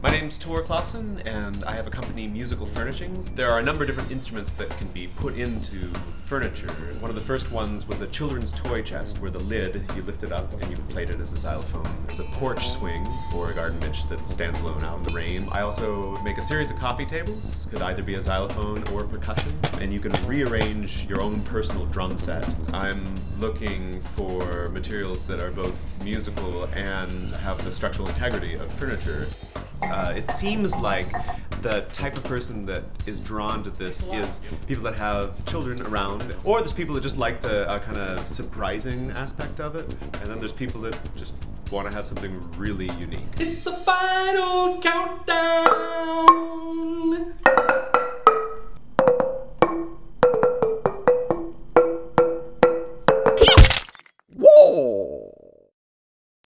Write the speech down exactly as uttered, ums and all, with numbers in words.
My name's Tor Clausen, and I have a company, Musical Furnishings. There are a number of different instruments that can be put into furniture. One of the first ones was a children's toy chest where the lid, you lift it up and you played it as a xylophone. There's a porch swing or a garden bench that stands alone out in the rain. I also make a series of coffee tables, could either be a xylophone or percussion, and you can rearrange your own personal drum set. I'm looking for materials that are both musical and have the structural integrity of furniture. Uh, it seems like the type of person that is drawn to this is people that have children around, or there's people that just like the uh, kind of surprising aspect of it, and then there's people that just want to have something really unique. It's the final countdown!